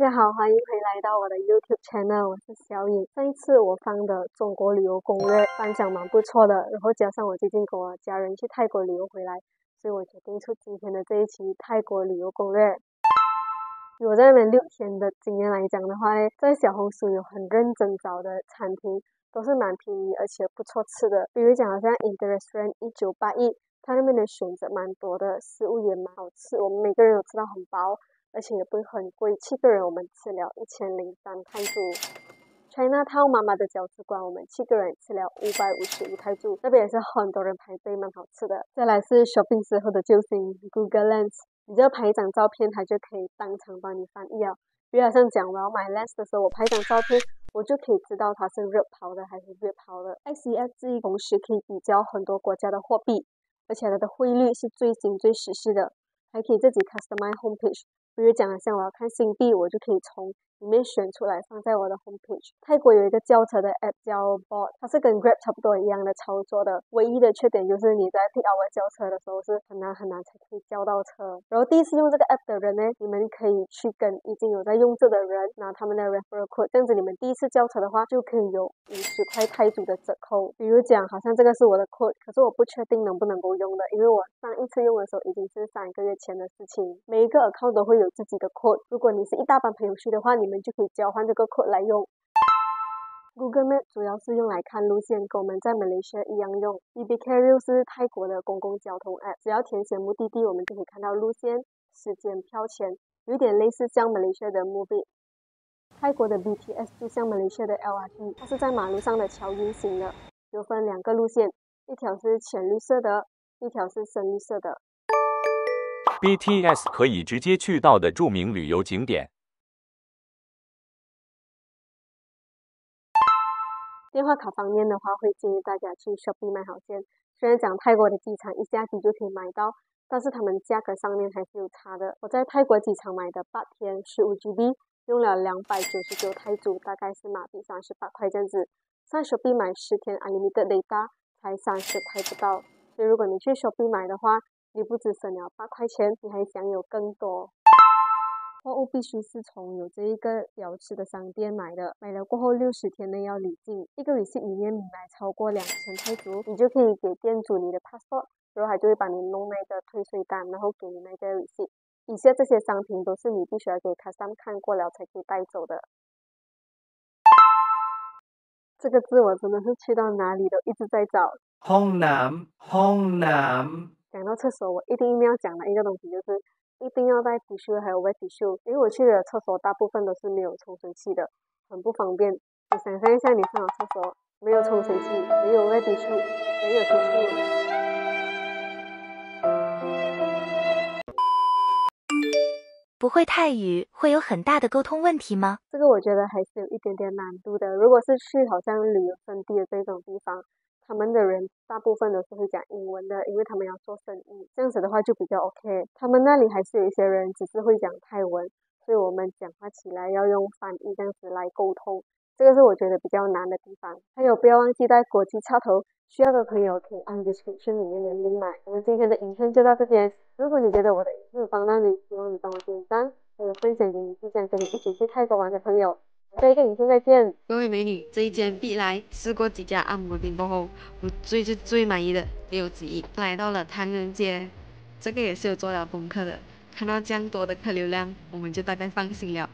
家好，欢迎回来到我的 YouTube channel， 我是小颖。上一次我放的中国旅游攻略反响蛮不错的，然后加上我最近跟我家人去泰国旅游回来，所以我决定出今天的这一期泰国旅游攻略。以我在那边6天的经验来讲的话，在小红书有很认真找的餐厅都是蛮便宜而且不错吃的，比如讲好像 Interrestaurant 1981，它那边的选择蛮多的，食物也蛮好吃，我们每个人有吃到很饱，而且也不会很贵，7个人我们吃了1003泰铢。 China Town 妈妈的饺子馆，我们7个人吃了555泰铢，那边也是很多人排队，蛮好吃的。再来是 Shopping 时候的救星 Google Lens， 你只要拍一张照片，它就可以当场帮你翻译了。比如好像讲我要买 Lens 的时候，我拍一张照片，我就可以知道它是热跑的还是月跑的。 XEFZ 同时可以比较很多国家的货币，而且它的汇率是最新最实时的，还可以自己 customize homepage，比如讲像我要看新币，我就可以从里面选出来放在我的 homepage。 泰国有一个叫车的 app 叫 Bolt， 它是跟 Grab 差不多一样的操作的，唯一的缺点就是你在 pick hour 叫车的时候是很难才可以叫到车。然后第一次用这个 app 的人呢，你们可以去跟已经有在用这的人拿他们的 referral code， 这样子你们第一次叫车的话就可以有50块泰铢的折扣。比如讲好像这个是我的 code， 可是我不确定能不能够用的，因为我上一次用的时候已经是3个月前的事情。每一个 account 都会有自己的 code， 如果你是一大班朋友去的话，你们就可以交换这个 code 来用。 Google Map 主要是用来看路线，跟我们在马来西亚一样用。 eBKRU 是泰国的公共交通 app， 只要填写目的地，我们就可以看到路线、时间、票钱，有点类似像马来西亚的 Movit。 泰国的 BTS 就像马来西亚的 LRT， 它是在马路上的桥运行的，有分2个路线，一条是浅绿色的，一条是深绿色的。 BTS 可以直接去到的著名旅游景点。电话卡方面的话，会建议大家去 Shopee 买好件。虽然讲泰国的机场一下机就可以买到，但是他们价格上面还是有差的。我在泰国机场买的8天 15GB 用了299泰铢，大概是马币38块这样子。上 Shopee 买10天 Unlimited Data 才30块不到，所以如果你去 Shopee 买的话，你不只省了8块钱，你还享有更多。货物必须是从有这一个标识的商店买的，买了过后60天内要礼金，一个 receipt 里面买超过2000泰铢，你就可以给店主你的 passport， 然后他就会帮你弄那个退税单，然后给你那个 receipt。以下这些商品都是你必须要给 custom 看过了才可以带走的。这个字我真的是去到哪里都一直在找。Hong Nam。讲到厕所，我一定要讲的一个东西就是一定要带 tissue 还有 wet tissue， 因为我去的厕所大部分都是没有冲水器的，很不方便。你想象一下，你上了厕所没有冲水器，没有 wet tissue， 没有 tissue。 不会泰语会有很大的沟通问题吗？这个我觉得还是有一点点难度的。如果是去好像旅游胜地的这种地方，他们的人大部分都是会讲英文的，因为他们要做生意，这样子的话就比较 OK。 他们那里还是有一些人只是会讲泰文，所以我们讲话起来要用翻译这样子来沟通，这个是我觉得比较难的地方。还有不要忘记带国际插头，需要的朋友可以按 description 里面的 link 买。我们今天的影片就到这边，如果你觉得我的影片帮到你，希望你帮我点赞，还有分享给你想跟你一起去泰国玩的朋友。下一个影片再见，各位美女，这一间必来！试过几家按摩店过后，我最满意的没有之一。来到了唐人街，这个也是有做了功课的，看到这样多的客流量，我们就大概放心了。